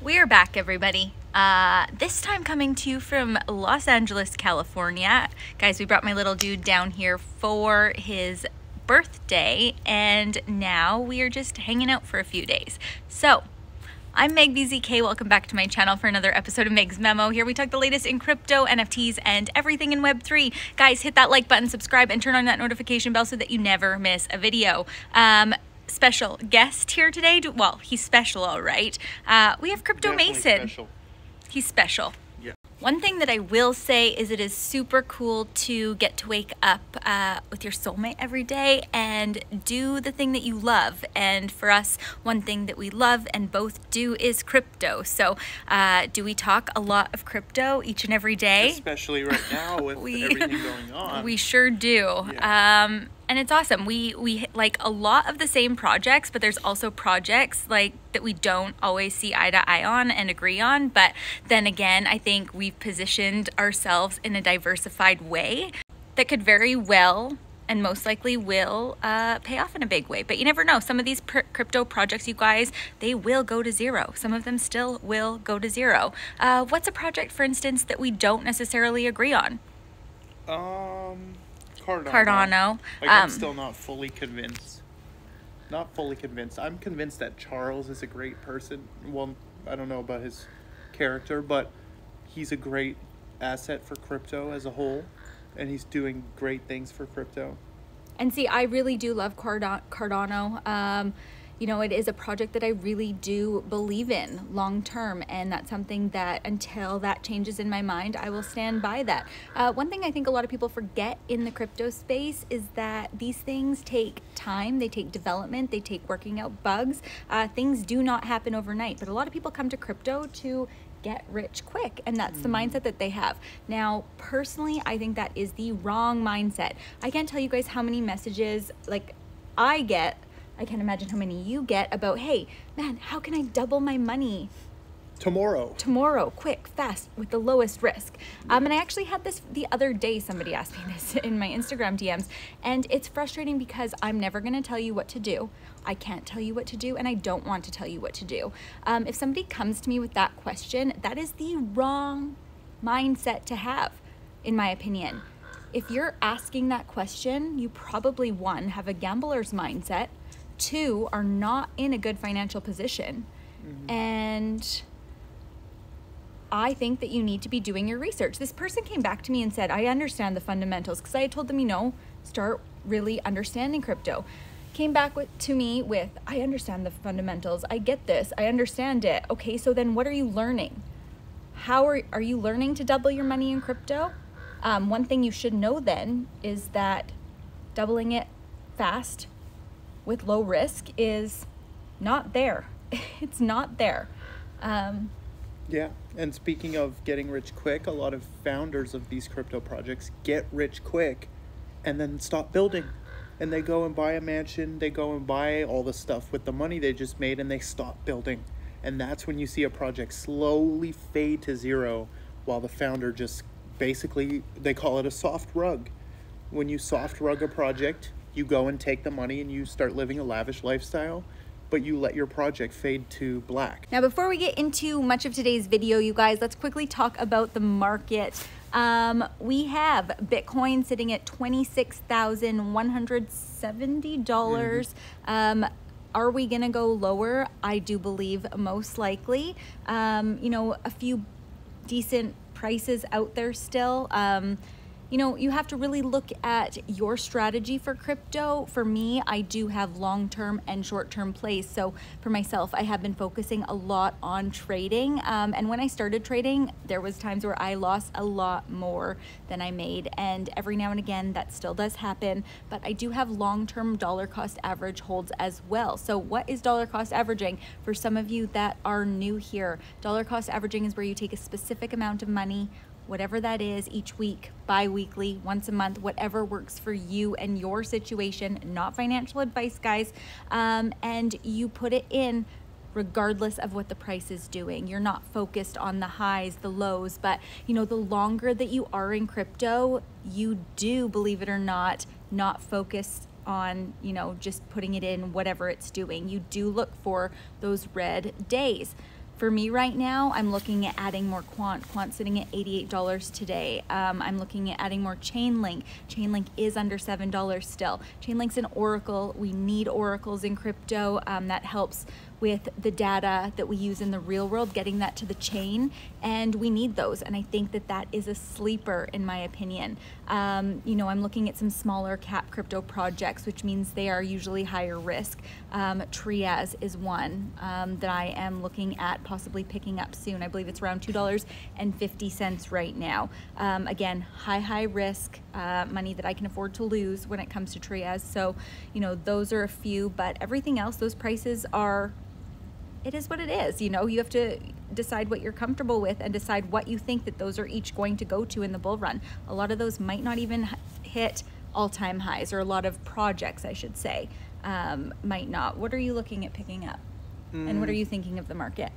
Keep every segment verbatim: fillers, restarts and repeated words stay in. We're back, everybody. Uh, this time coming to you from Los Angeles, California. Guys, we brought my little dude down here for his birthday, and now we are just hanging out for a few days. So, I'm Meg B Z K. Welcome back to my channel for another episode of Meg's Memo. Here we talk the latest in crypto, N F Ts, and everything in web three. Guys, hit that like button, subscribe, and turn on that notification bell so that you never miss a video. Um... Special guest here today. Well, he's special, all right. Uh, we have Crypto Definitely Mason. Special. He's special. Yeah. One thing that I will say is it is super cool to get to wake up uh, with your soulmate every day and do the thing that you love. And for us, one thing that we love and both do is crypto. So uh, do we talk a lot of crypto each and every day? Especially right now with we, everything going on. We sure do. Yeah. Um, And it's awesome. We we like a lot of the same projects, but there's also projects like that we don't always see eye to eye on and agree on. But then again, I think we've positioned ourselves in a diversified way that could very well and most likely will uh, pay off in a big way. But you never know. Some of these pr crypto projects, you guys, they will go to zero. Some of them still will go to zero. Uh, what's a project, for instance, that we don't necessarily agree on? Um... Cardano. Cardano. Like, um, I'm still not fully convinced. Not fully convinced. I'm convinced that Charles is a great person. Well, I don't know about his character, but he's a great asset for crypto as a whole, and he's doing great things for crypto. And see, I really do love Cardano. Um, you know, it is a project that I really do believe in long term, and that's something that until that changes in my mind, I will stand by that. Uh, one thing I think a lot of people forget in the crypto space is that these things take time, they take development, they take working out bugs. Uh, things do not happen overnight, but a lot of people come to crypto to get rich quick, and that's the mindset that they have. Now, personally, I think that is the wrong mindset. I can't tell you guys how many messages like I get. I can't imagine how many you get about, hey, man, how can I double my money? Tomorrow. Tomorrow, quick, fast, with the lowest risk. Um, and I actually had this the other day, somebody asked me this in my Instagram D Ms, and it's frustrating because I'm never gonna tell you what to do. I can't tell you what to do, and I don't want to tell you what to do. Um, if somebody comes to me with that question, that is the wrong mindset to have, in my opinion. If you're asking that question, you probably, one, have a gambler's mindset, two, are not in a good financial position. Mm-hmm. And I think that you need to be doing your research. This person came back to me and said, I understand the fundamentals, because I had told them, you know, start really understanding crypto. Came back with, to me with, I understand the fundamentals, I get this, I understand it. Okay, so then what are you learning? How are, are you learning to double your money in crypto? Um, one thing you should know then is that doubling it fast with low risk is not there. It's not there. Um, yeah, and speaking of getting rich quick, a lot of founders of these crypto projects get rich quick and then stop building. And they go and buy a mansion, they go and buy all the stuff with the money they just made, and they stop building. And that's when you see a project slowly fade to zero while the founder just basically, they call it a soft rug. When you soft rug a project, you go and take the money and you start living a lavish lifestyle, but you let your project fade to black. Now, before we get into much of today's video, you guys, let's quickly talk about the market. Um, we have Bitcoin sitting at twenty-six thousand one hundred seventy dollars. Mm-hmm. um, are we gonna go lower? I do believe most likely. Um, you know, a few decent prices out there still. Um, You know, you have to really look at your strategy for crypto. For me, I do have long-term and short-term plays. So for myself, I have been focusing a lot on trading. Um, and when I started trading, there was times where I lost a lot more than I made. And every now and again, that still does happen. But I do have long-term dollar cost average holds as well. So what is dollar cost averaging? For some of you that are new here, dollar cost averaging is where you take a specific amount of money, whatever that is, each week, bi-weekly, once a month, whatever works for you and your situation, not financial advice, guys, um, and you put it in regardless of what the price is doing. You're not focused on the highs, the lows, but you know, the longer that you are in crypto, you do, believe it or not, not focused on, you know, just putting it in whatever it's doing. You do look for those red days. For me right now, I'm looking at adding more Quant. Quant sitting at eighty-eight dollars today. Um, I'm looking at adding more Chainlink. Chainlink is under seven dollars still. Chainlink's an oracle. We need oracles in crypto. Um, that helps with the data that we use in the real world, getting that to the chain, and we need those. And I think that that is a sleeper, in my opinion. Um, you know, I'm looking at some smaller cap crypto projects, which means they are usually higher risk. Um, Trias is one um, that I am looking at possibly picking up soon. I believe it's around two dollars and fifty cents right now. Um, again, high, high risk, uh, money that I can afford to lose when it comes to Trias. So, you know, those are a few, but everything else, those prices are, it is what it is. You know, you have to decide what you're comfortable with and decide what you think that those are each going to go to in the bull run. A lot of those might not even hit all-time highs, or a lot of projects, I should say, um, might not. What are you looking at picking up? Mm. And what are you thinking of the market?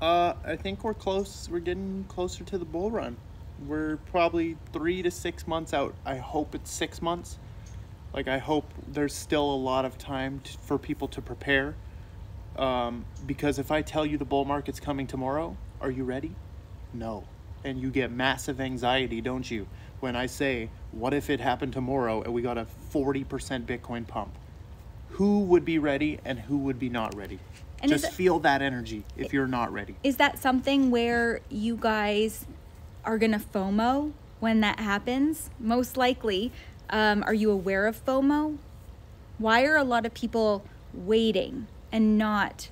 Uh, I think we're close. We're getting closer to the bull run. We're probably three to six months out. I hope it's six months. Like, I hope there's still a lot of time to, for people to prepare. Um, because if I tell you the bull market's coming tomorrow, are you ready? No. And you get massive anxiety, don't you? When I say, what if it happened tomorrow and we got a forty percent Bitcoin pump? Who would be ready and who would be not ready? And just it, feel that energy if you're not ready. Is that something where you guys are going to FOMO when that happens? Most likely. Um, are you aware of FOMO? Why are a lot of people waiting and not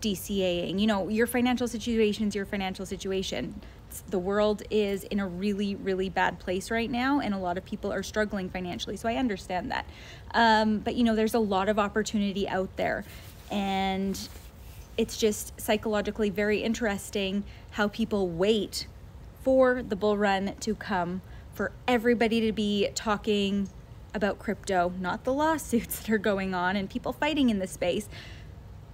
D C A ing? You know, your financial situation's your financial situation. The world is in a really, really bad place right now, and a lot of people are struggling financially, so I understand that. Um, but, you know, there's a lot of opportunity out there, and it's just psychologically very interesting how people wait for the bull run to come, for everybody to be talking about crypto, not the lawsuits that are going on and people fighting in the space,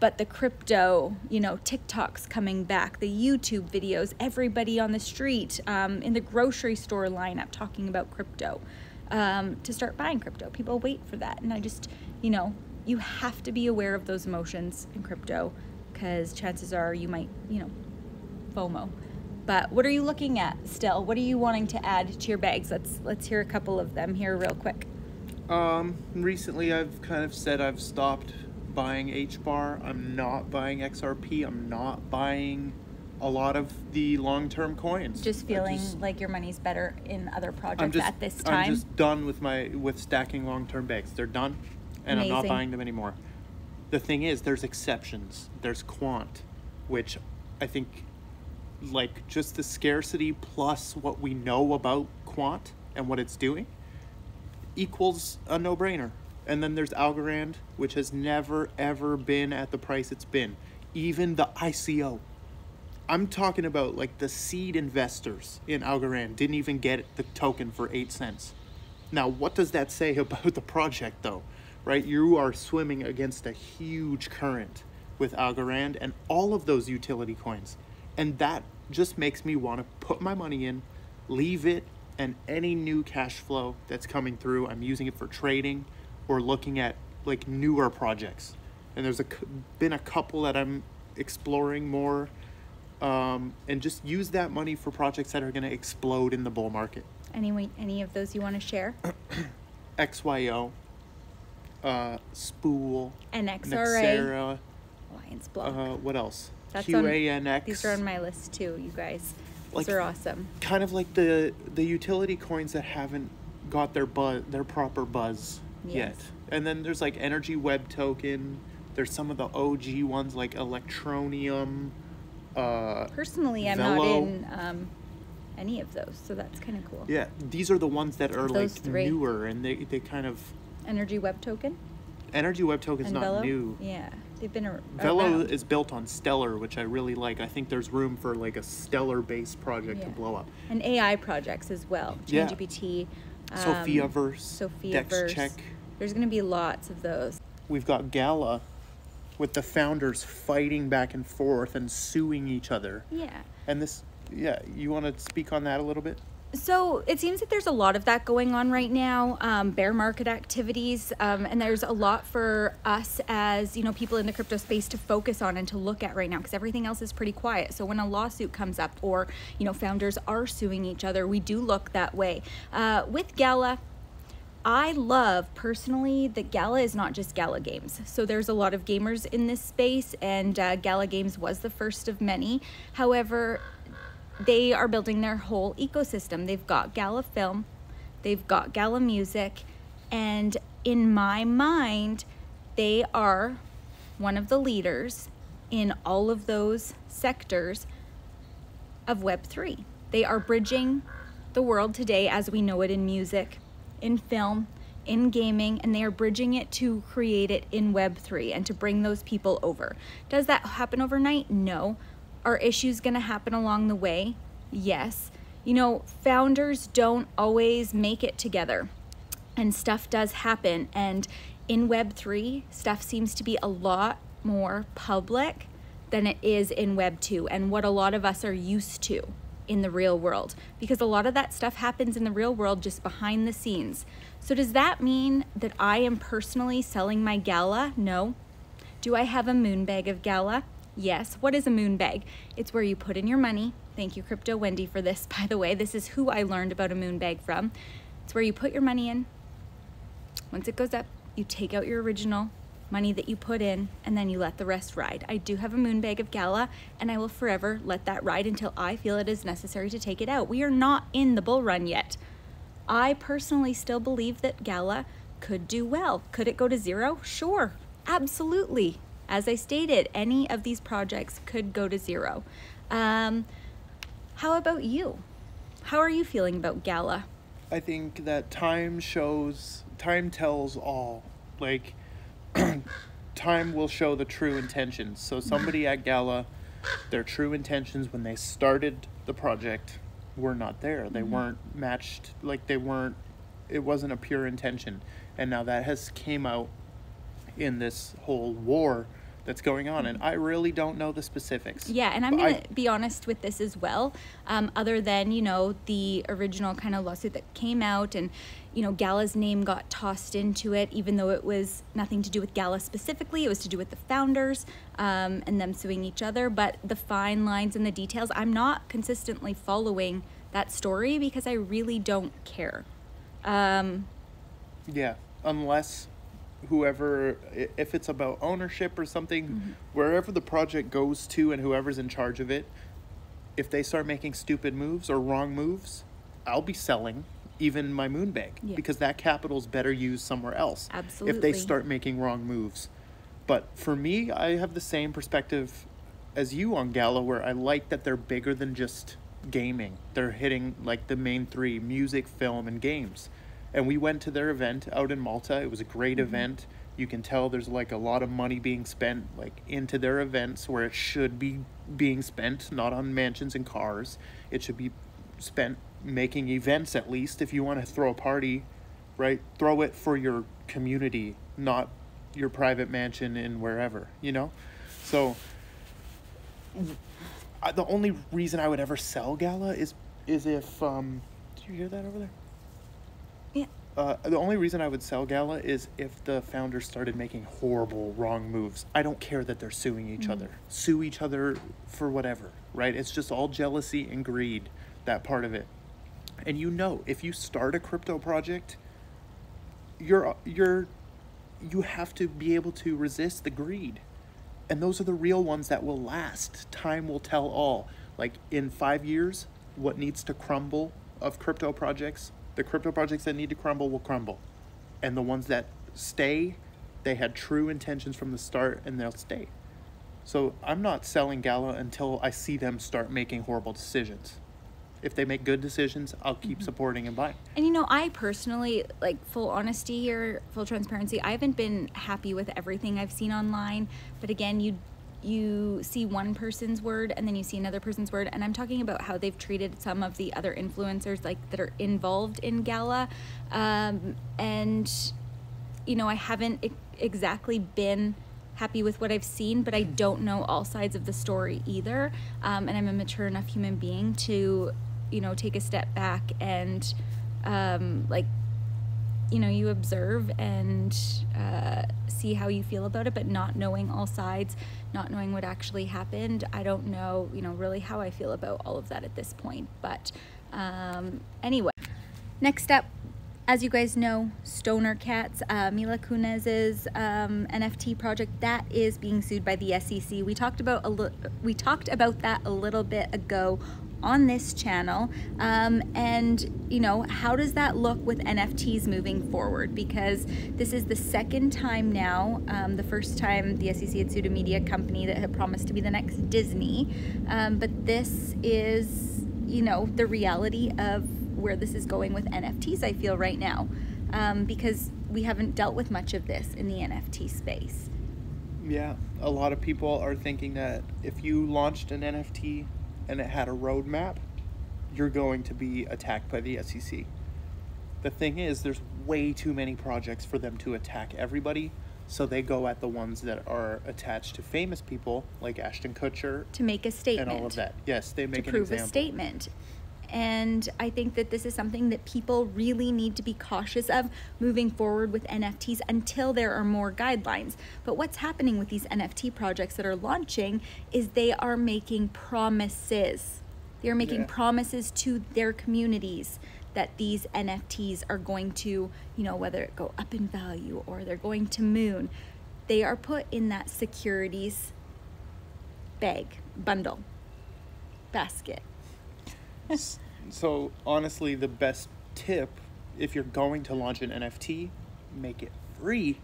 but the crypto, you know, TikToks coming back, the YouTube videos, everybody on the street, um, in the grocery store lineup talking about crypto, um, to start buying crypto. People wait for that. And I just, you know, you have to be aware of those emotions in crypto, because chances are you might, you know, FOMO. But what are you looking at still? What are you wanting to add to your bags? Let's, let's hear a couple of them here real quick. Um, recently, I've kind of said I've stopped buying H B A R. I'm not buying X R P. I'm not buying a lot of the long-term coins. Just feeling just, like your money's better in other projects just, at this time. I'm just done with my with stacking long-term bags. They're done, and amazing. I'm not buying them anymore. The thing is, there's exceptions. There's Quant, which I think, like, just the scarcity plus what we know about Quant and what it's doing equals a no-brainer. And then there's Algorand, which has never, ever been at the price it's been. Even the I C O. I'm talking about, like, the seed investors in Algorand didn't even get the token for eight cents. Now, what does that say about the project, though? Right? You are swimming against a huge current with Algorand and all of those utility coins. And that just makes me want to put my money in, leave it, and any new cash flow that's coming through, I'm using it for trading, or looking at, like, newer projects. And there's a, been a couple that I'm exploring more, um, and just use that money for projects that are gonna explode in the bull market. Any, any of those you wanna share? X Y O, uh, Spool, Nexera, Alliance Block. Uh, what else? That's Q A N X. On, these are on my list too, you guys. These like, are awesome. Kind of like the, the utility coins that haven't got their buzz, their proper buzz. Yes. Yet. And then there's like Energy Web Token. There's some of the O G ones like Electroneum. Uh, Personally, I'm Velo. not in um, any of those, so that's kind of cool. Yeah, these are the ones that are those like three. newer, and they they kind of Energy Web Token. Energy Web Token is not Velo? new. Yeah, they've been around. Velo is built on Stellar, which I really like. I think there's room for like a Stellar-based project yeah. to blow up. And A I projects as well. ChatGPT. Yeah. Um, Sophiaverse, Dexcheck. There's going to be lots of those. We've got Gala with the founders fighting back and forth and suing each other. Yeah. And this, yeah, you want to speak on that a little bit? So it seems that there's a lot of that going on right now, um, bear market activities, um, and there's a lot for us as, you know, people in the crypto space to focus on and to look at right now, because everything else is pretty quiet. So when a lawsuit comes up, or, you know, founders are suing each other, we do look that way. Uh, with Gala, I love personally that Gala is not just Gala Games. So there's a lot of gamers in this space, and uh, Gala Games was the first of many. However, they are building their whole ecosystem. They've got Gala Film, they've got Gala Music, and in my mind, they are one of the leaders in all of those sectors of Web three. They are bridging the world today as we know it in music, in film, in gaming, and they are bridging it to create it in Web three and to bring those people over. Does that happen overnight? No. Are issues going to happen along the way? Yes. You know, founders don't always make it together, and stuff does happen. And in Web three, stuff seems to be a lot more public than it is in Web two and what a lot of us are used to in the real world, because a lot of that stuff happens in the real world just behind the scenes. So does that mean that I am personally selling my Gala? No. Do I have a moonbag of Gala? Yes. What is a moonbag? It's where you put in your money. Thank you, Crypto Wendy, for this, by the way. This is who I learned about a moonbag from. It's where you put your money in. Once it goes up, you take out your original money that you put in, and then you let the rest ride. I do have a moonbag of Gala, and I will forever let that ride until I feel it is necessary to take it out. We are not in the bull run yet. I personally still believe that Gala could do well. Could it go to zero? Sure, absolutely. As I stated, any of these projects could go to zero. Um, how about you? How are you feeling about Gala? I think that time shows, time tells all. Like, time will show the true intentions. So somebody at Gala, their true intentions when they started the project were not there. They mm-hmm. weren't matched, like they weren't, it wasn't a pure intention. And now that has came out in this whole war that's going on, and I really don't know the specifics. Yeah, and I'm going to be honest with this as well, um, other than, you know, the original kind of lawsuit that came out, and, you know, Gala's name got tossed into it, even though it was nothing to do with Gala specifically. It was to do with the founders um, and them suing each other, but the fine lines and the details, I'm not consistently following that story because I really don't care. Um, yeah, unless... whoever, if it's about ownership or something, mm-hmm. wherever the project goes to and whoever's in charge of it, if they start making stupid moves or wrong moves, I'll be selling even my moonbag yeah. because that capital's better used somewhere else. Absolutely. If they start making wrong moves. But for me, I have the same perspective as you on Gala, where I like that they're bigger than just gaming. They're hitting like the main three: music, film, and games. And we went to their event out in Malta. It was a great mm-hmm. event. You can tell there's like a lot of money being spent like into their events where it should be being spent, not on mansions and cars. It should be spent making events, at least. If you want to throw a party, right, throw it for your community, not your private mansion in wherever, you know? So I, the only reason I would ever sell Gala is, is if... Um, do you hear that over there? Uh, the only reason I would sell Gala is if the founders started making horrible, wrong moves. I don't care that they're suing each mm-hmm. other. Sue each other for whatever, right? It's just all jealousy and greed, that part of it. And you know, if you start a crypto project, you're you're you have to be able to resist the greed. And those are the real ones that will last. Time will tell all. Like in five years, what needs to crumble of crypto projects, the crypto projects that need to crumble will crumble. And the ones that stay, they had true intentions from the start, and they'll stay. So I'm not selling Gala until I see them start making horrible decisions. If they make good decisions, I'll keep mm-hmm. supporting and buying. And you know, I personally, like full honesty here, full transparency, I haven't been happy with everything I've seen online. But again, you you see one person's word and then you see another person's word, and I'm talking about how they've treated some of the other influencers like that are involved in Gala, um, and you know, I haven't e- exactly been happy with what I've seen, but I don't know all sides of the story either, um, and I'm a mature enough human being to you know, take a step back and um, like, you know, you observe and uh, see how you feel about it, but not knowing all sides, not knowing what actually happened. I don't know, you know, really how I feel about all of that at this point. But um, anyway, next up, as you guys know, Stoner Cats, uh, Mila Kunis's um, N F T project, that is being sued by the S E C. We talked about a li- we talked about that a little bit ago on this channel, um, and you know, how does that look with N F Ts moving forward? Because this is the second time now, um, the first time the S E C had sued a media company that had promised to be the next Disney, um, but this is, you know, the reality of where this is going with N F Ts, I feel right now, um, because we haven't dealt with much of this in the N F T space. Yeah, a lot of people are thinking that if you launched an N F T and it had a roadmap, you're going to be attacked by the S E C. The thing is, there's way too many projects for them to attack everybody, so they go at the ones that are attached to famous people like Ashton Kutcher. To make a statement. And all of that. Yes, they make an example. To prove a statement. And I think that this is something that people really need to be cautious of moving forward with N F Ts until there are more guidelines. But what's happening with these N F T projects that are launching is they are making promises. They're making yeah. promises to their communities that these N F Ts are going to, you know, whether it go up in value or they're going to moon. They are put in that securities bag, bundle, basket. So honestly, the best tip, if you're going to launch an N F T, make it free,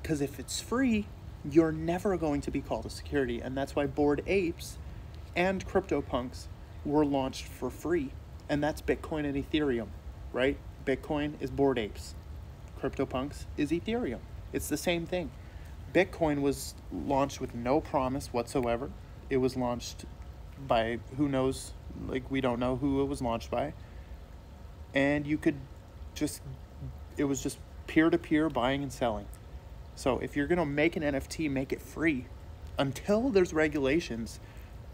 because if it's free, you're never going to be called a security. And that's why Bored Apes and CryptoPunks were launched for free, and that's Bitcoin and Ethereum, right? Bitcoin is Bored Apes, CryptoPunks is Ethereum. It's the same thing. Bitcoin was launched with no promise whatsoever. It was launched by who knows, like we don't know who it was launched by, and you could just, it was just peer-to-peer buying and selling. So if you're gonna make an N F T, make it free until there's regulations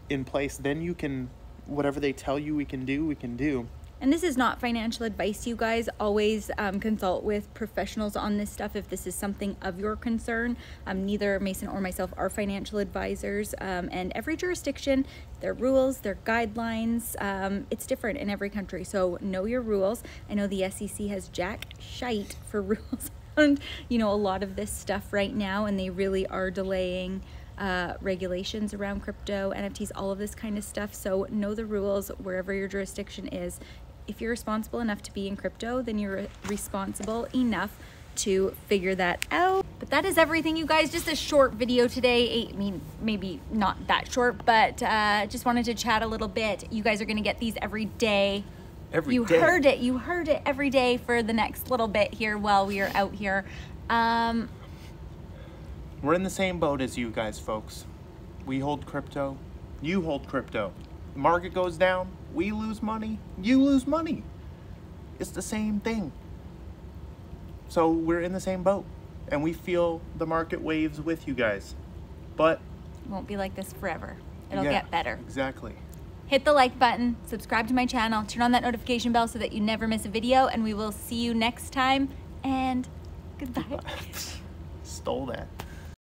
in place. Then you can, whatever they tell you we can do, we can do. And this is not financial advice, you guys. Always um, consult with professionals on this stuff if this is something of your concern. Um, neither Mason or myself are financial advisors, um, and every jurisdiction, their rules, their guidelines, um, it's different in every country. So know your rules. I know the S E C has jack shite for rules and, you know, a lot of this stuff right now, and they really are delaying Uh, regulations around crypto, N F Ts, all of this kind of stuff. So know the rules wherever your jurisdiction is. If you're responsible enough to be in crypto, then you're responsible enough to figure that out. But that is everything, you guys. Just a short video today. I mean, maybe not that short, but uh, just wanted to chat a little bit. You guys are gonna get these every day. Every you day. You heard it. You heard it every day for the next little bit here while we are out here. Um, We're in the same boat as you guys, folks. We hold crypto, you hold crypto. The market goes down, we lose money, you lose money. It's the same thing. So we're in the same boat, and we feel the market waves with you guys. But it won't be like this forever. It'll yeah, get better. Exactly. Hit the like button, subscribe to my channel, turn on that notification bell so that you never miss a video, and we will see you next time, and goodbye. Stole that.